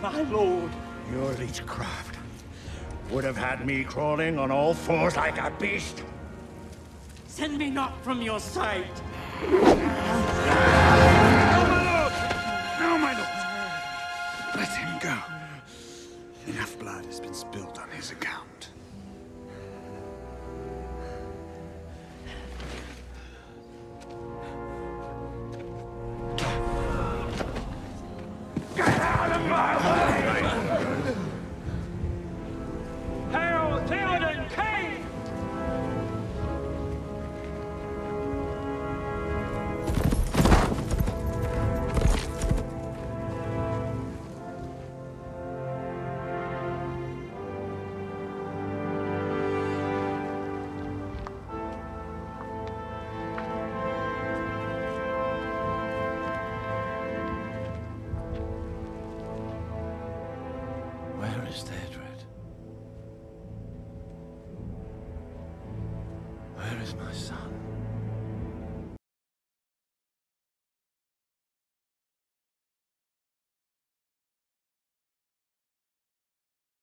my lord. Your leechcraft would have had me crawling on all fours like a beast. Send me not from your sight. No, my lord! No, my lord! Let him go. Enough blood has been spilled on his account. Get out of my way! Hail, Theodred, King! Where is Theodred? Where is my son?